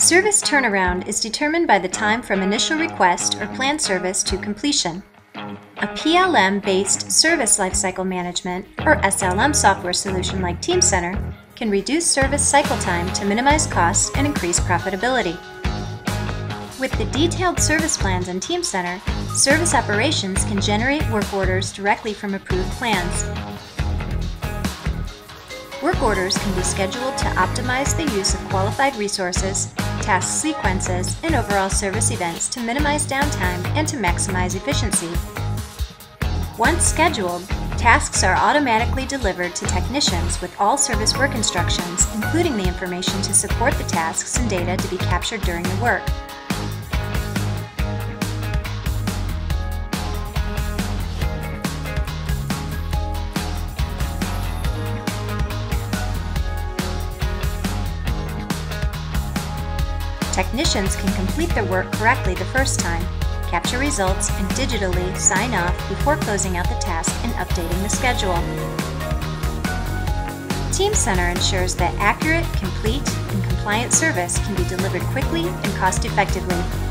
Service turnaround is determined by the time from initial request or planned service to completion. A PLM-based Service Lifecycle Management or SLM software solution like TeamCenter can reduce service cycle time to minimize costs and increase profitability. With the detailed service plans in TeamCenter, service operations can generate work orders directly from approved plans. Work orders can be scheduled to optimize the use of qualified resources, task sequences, and overall service events to minimize downtime and to maximize efficiency. Once scheduled, tasks are automatically delivered to technicians with all service work instructions, including the information to support the tasks and data to be captured during the work. Technicians can complete their work correctly the first time, capture results, and digitally sign off before closing out the task and updating the schedule. TeamCenter ensures that accurate, complete, and compliant service can be delivered quickly and cost-effectively.